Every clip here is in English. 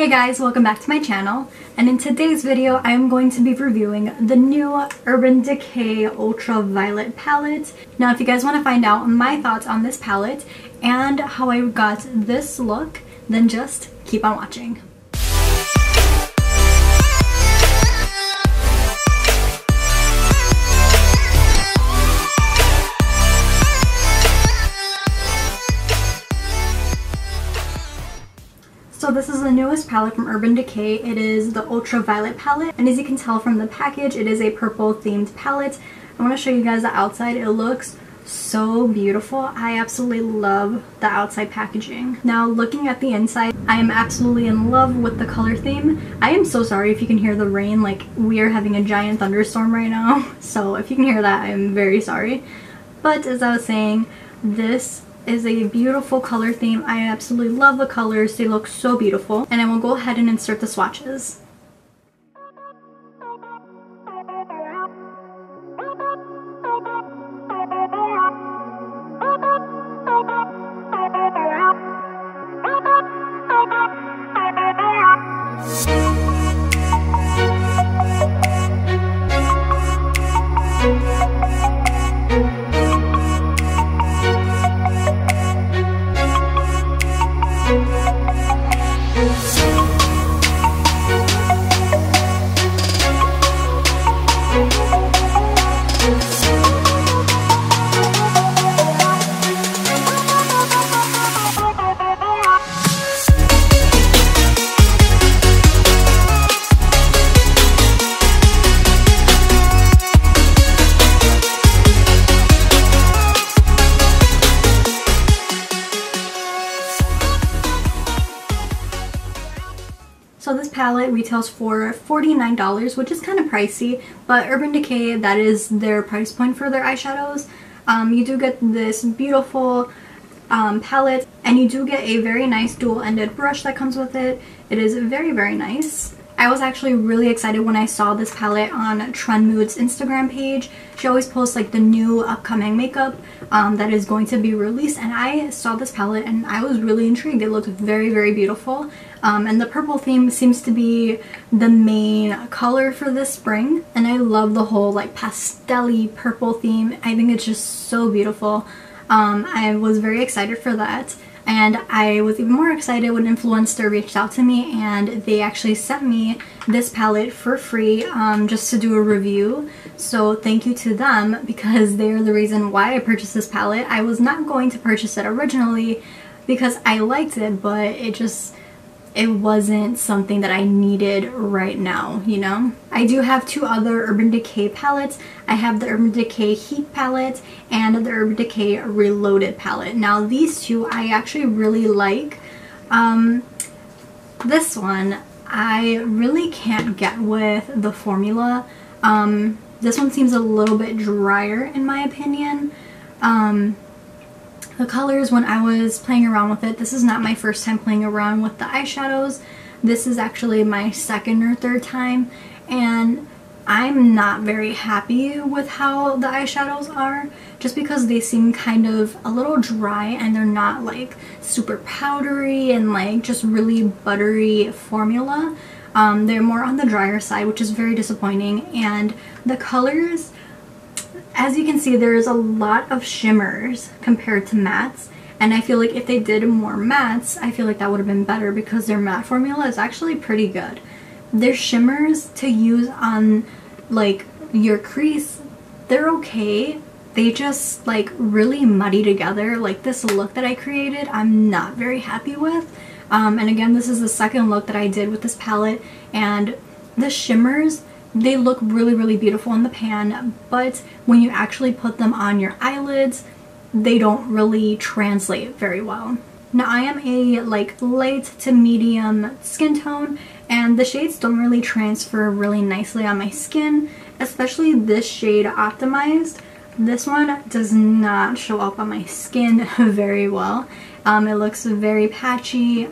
Hey guys, welcome back to my channel, and in today's video I am going to be reviewing the new Urban Decay Ultraviolet Palette. Now if you guys want to find out my thoughts on this palette and how I got this look, then just keep on watching. So this is the newest palette from Urban Decay. It is the Ultraviolet palette, and as you can tell from the package, it is a purple themed palette. I want to show you guys the outside. It looks so beautiful. I absolutely love the outside packaging. Now looking at the inside, I am absolutely in love with the color theme. I am so sorry if you can hear the rain, like we are having a giant thunderstorm right now. So if you can hear that, I am very sorry. But as I was saying, this is a beautiful color theme. I absolutely love the colors. They look so beautiful, and I will go ahead and insert the swatches. So this palette retails for $49, which is kind of pricey, but Urban Decay, that is their price point for their eyeshadows. You do get this beautiful palette, and you do get a very nice dual-ended brush that comes with it. It is very, very nice. I was actually really excited when I saw this palette on Trend Mood's Instagram page. She always posts like the new upcoming makeup that is going to be released, and I saw this palette and I was really intrigued. It looked very, very beautiful, and the purple theme seems to be the main color for this spring, and I love the whole like pastel-y purple theme. I think it's just so beautiful. I was very excited for that. And I was even more excited when Influenster reached out to me, and they actually sent me this palette for free just to do a review. So thank you to them, because they are the reason why I purchased this palette. I was not going to purchase it originally because I liked it, but it wasn't something that I needed right now, you know? I do have two other Urban Decay palettes. I have the Urban Decay Heat palette and the Urban Decay Reloaded palette. Now these two I actually really like. This one I really can't get with the formula. This one seems a little bit drier in my opinion. The colors, when I was playing around with it, this is not my first time playing around with the eyeshadows. This is actually my second or third time, and I'm not very happy with how the eyeshadows are, just because they seem kind of a little dry, and they're not like super powdery and like just really buttery formula. They're more on the drier side, which is very disappointing. And the colors, as you can see, there is a lot of shimmers compared to mattes, and I feel like if they did more mattes, I feel like that would have been better, because their matte formula is actually pretty good. Their shimmers to use on like your crease, they're okay. They just like really muddy together. Like this look that I created, I'm not very happy with. And again, this is the second look that I did with this palette, and the shimmers, they look really, really beautiful in the pan, but when you actually put them on your eyelids, they don't really translate very well. Now I am a like light to medium skin tone, and the shades don't really transfer really nicely on my skin, especially this shade Optimized. This one does not show up on my skin very well. It looks very patchy.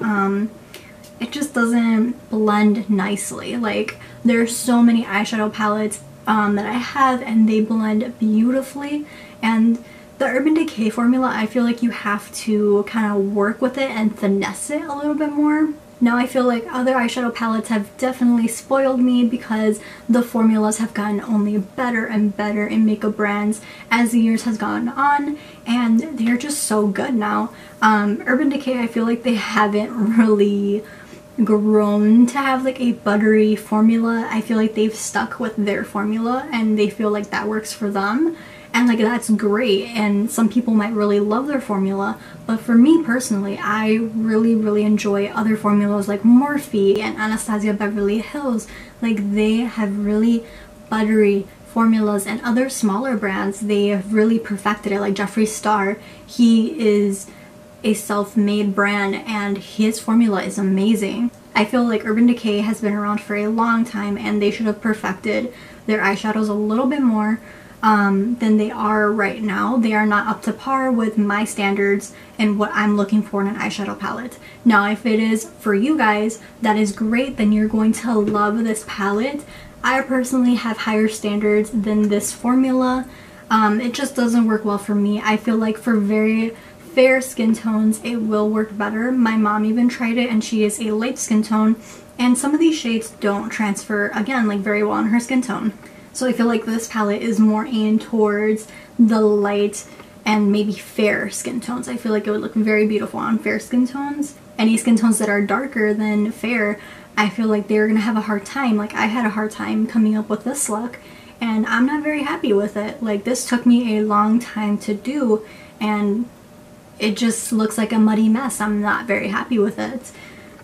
It just doesn't blend nicely. Like, there are so many eyeshadow palettes that I have, and they blend beautifully, and the Urban Decay formula, I feel like you have to kind of work with it and finesse it a little bit more. Now I feel like other eyeshadow palettes have definitely spoiled me because the formulas have gotten only better and better in makeup brands as the years has gone on, and they're just so good now. Urban Decay, I feel like they haven't really grown to have like a buttery formula. I feel like they've stuck with their formula and they feel like that works for them. And like that's great, and some people might really love their formula, but for me personally, I really enjoy other formulas like Morphe and Anastasia Beverly Hills. Like they have really buttery formulas, and other smaller brands, they have really perfected it. Like Jeffree Star, he is a self-made brand and his formula is amazing. I feel like Urban Decay has been around for a long time and they should have perfected their eyeshadows a little bit more than they are right now. They are not up to par with my standards and what I'm looking for in an eyeshadow palette. Now if it is for you guys, that is great, then you're going to love this palette. I personally have higher standards than this formula. It just doesn't work well for me. I feel like for very fair skin tones it will work better. My mom even tried it and she is a light skin tone, and some of these shades don't transfer again like very well on her skin tone. So I feel like this palette is more aimed towards the light and maybe fair skin tones. I feel like it would look very beautiful on fair skin tones. Any skin tones that are darker than fair, I feel like they're gonna have a hard time. Like I had a hard time coming up with this look and I'm not very happy with it. Like this took me a long time to do and it just looks like a muddy mess. I'm not very happy with it.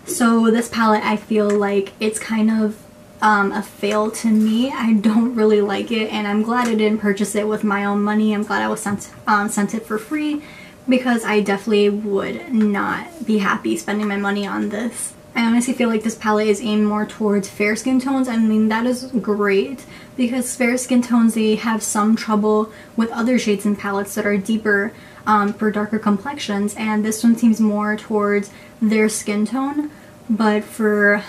So this palette, I feel like it's kind of a fail to me. I don't really like it, and I'm glad I didn't purchase it with my own money. I'm glad I was sent it for free, because I definitely would not be happy spending my money on this. I honestly feel like this palette is aimed more towards fair skin tones. I mean, that is great, because fair skin tones, they have some trouble with other shades and palettes that are deeper for darker complexions, and this one seems more towards their skin tone. But for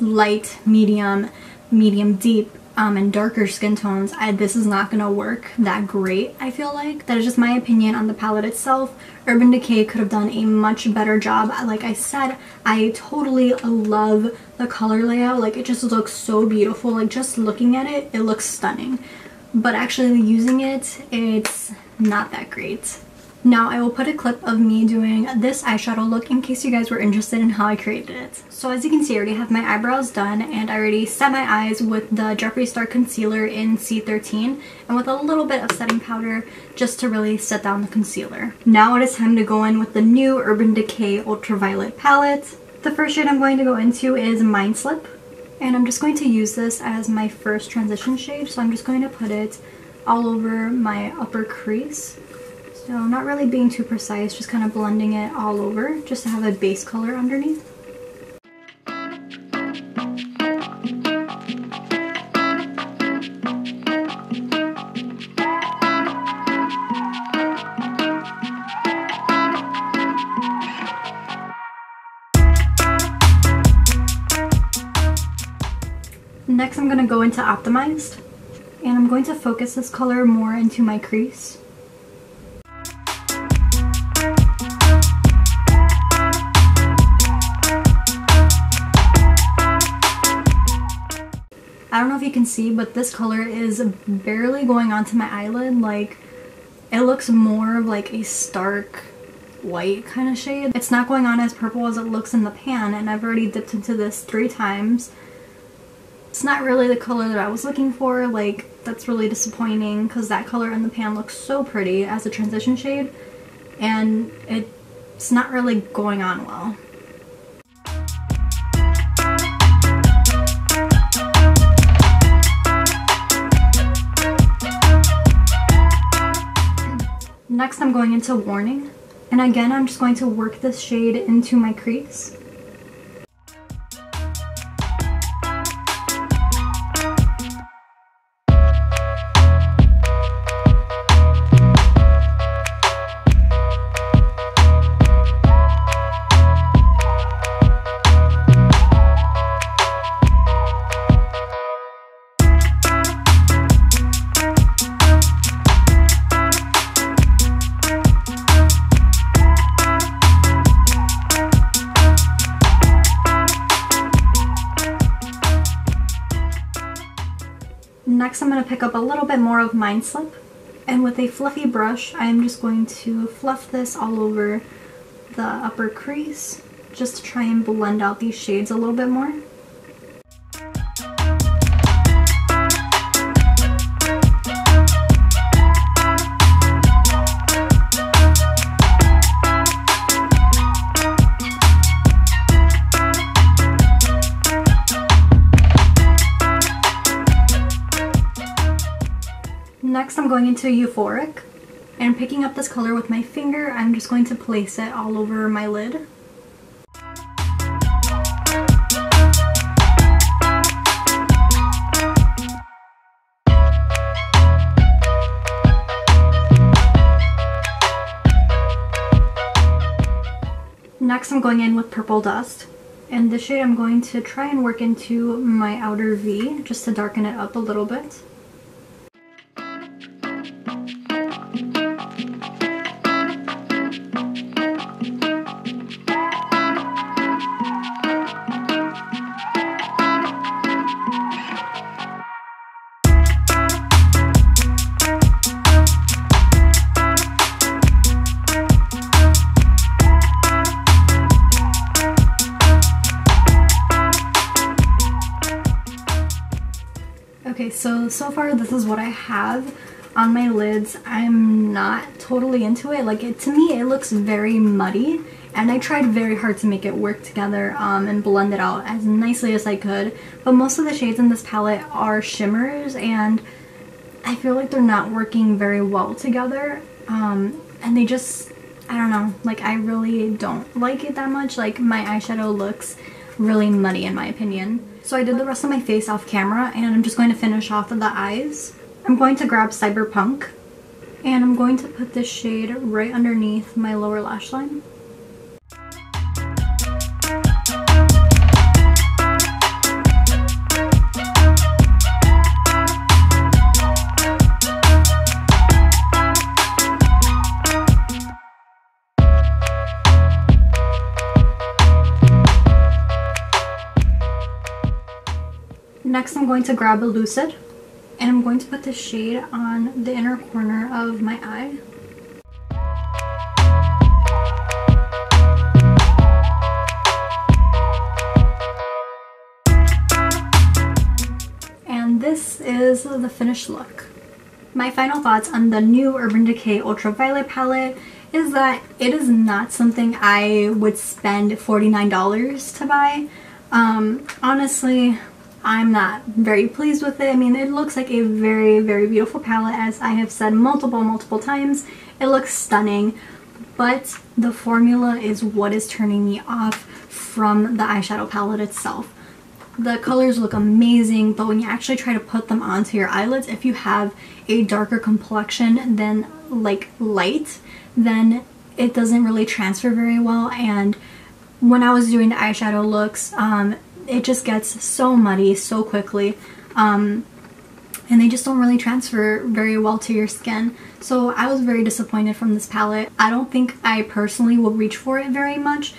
light, medium deep, and darker skin tones, this is not gonna work that great, I feel like. That is just my opinion on the palette itself. Urban Decay could have done a much better job. Like I said, I totally love the color layout. Like it just looks so beautiful. Like just looking at it, it looks stunning. But actually using it, it's not that great. Now I will put a clip of me doing this eyeshadow look in case you guys were interested in how I created it. So as you can see, I already have my eyebrows done, and I already set my eyes with the Jeffree Star concealer in C13 and with a little bit of setting powder just to really set down the concealer. Now it is time to go in with the new Urban Decay Ultraviolet palette. The first shade I'm going to go into is Mind Slip, and I'm just going to use this as my first transition shade, so I'm just going to put it all over my upper crease. So not really being too precise, just kind of blending it all over just to have a base color underneath. Next I'm going to go into Optimized, and I'm going to focus this color more into my crease. I don't know if you can see, but this color is barely going onto my eyelid. Like it looks more of like a stark white kind of shade. It's not going on as purple as it looks in the pan, and I've already dipped into this 3 times. It's not really the color that I was looking for. Like that's really disappointing, because that color in the pan looks so pretty as a transition shade, and it's not really going on well. Next I'm going into Warning, and again I'm just going to work this shade into my crease. Next, I'm going to pick up a little bit more of Mind Slip, and with a fluffy brush, I'm just going to fluff this all over the upper crease, just to try and blend out these shades a little bit more. Next, I'm going into Euphoric, and picking up this color with my finger, I'm just going to place it all over my lid. Next, I'm going in with Purple Dust, and this shade I'm going to try and work into my outer V, just to darken it up a little bit. So far, this is what I have on my lids. I'm not totally into it. Like, to me, it looks very muddy, and I tried very hard to make it work together and blend it out as nicely as I could. But most of the shades in this palette are shimmers, and I feel like they're not working very well together. And they just, I don't know, like, I really don't like it that much. Like, my eyeshadow looks really muddy in my opinion. So I did the rest of my face off camera, and I'm just going to finish off of the eyes. I'm going to grab Cyberpunk, and I'm going to put this shade right underneath my lower lash line. Next, I'm going to grab a Lucid, and I'm going to put this shade on the inner corner of my eye. And this is the finished look. My final thoughts on the new Urban Decay Ultraviolet Palette is that it is not something I would spend $49 to buy. Honestly, I'm not very pleased with it. I mean, it looks like a very, very beautiful palette, as I have said multiple times. It looks stunning, but the formula is what is turning me off from the eyeshadow palette itself. The colors look amazing, but when you actually try to put them onto your eyelids, if you have a darker complexion than like light, then it doesn't really transfer very well. And when I was doing the eyeshadow looks, it just gets so muddy so quickly, and they just don't really transfer very well to your skin. So I was very disappointed from this palette. I don't think I personally will reach for it very much,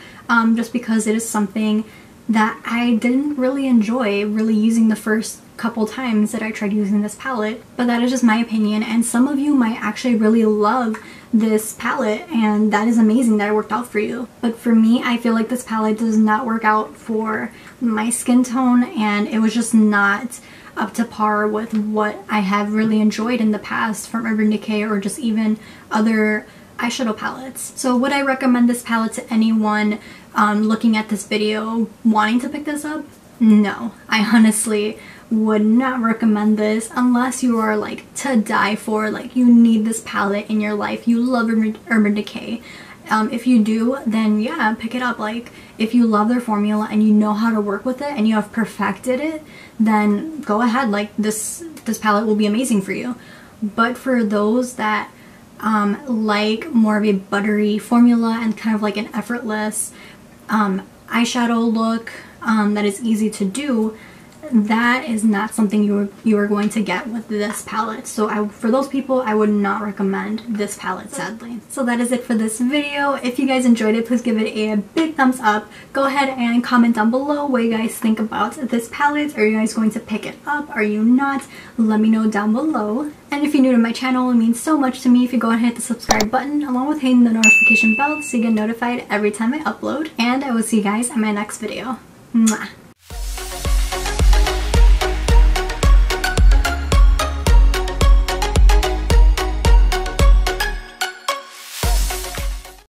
just because it is something that I didn't really enjoy really using the first couple times that I tried using this palette. But that is just my opinion, and some of you might actually really love this palette, and that is amazing that it worked out for you. But for me, I feel like this palette does not work out for my skin tone, and it was just not up to par with what I have really enjoyed in the past from Urban Decay or just even other eyeshadow palettes. So would I recommend this palette to anyone looking at this video wanting to pick this up? No, I honestly would not recommend this unless you are like to die for, like you need this palette in your life, you love Urban Decay. If you do, then yeah, pick it up. Like, if you love their formula and you know how to work with it and you have perfected it, then go ahead. Like, this palette will be amazing for you. But for those that like more of a buttery formula and kind of like an effortless eyeshadow look that is easy to do, that is not something you are going to get with this palette. So for those people, I would not recommend this palette, sadly. So that is it for this video. If you guys enjoyed it, please give it a big thumbs up. Go ahead and comment down below what you guys think about this palette. Are you guys going to pick it up? Are you not? Let me know down below. And if you're new to my channel, it means so much to me if you go ahead and hit the subscribe button, along with hitting the notification bell so you get notified every time I upload. And I will see you guys in my next video. Mwah!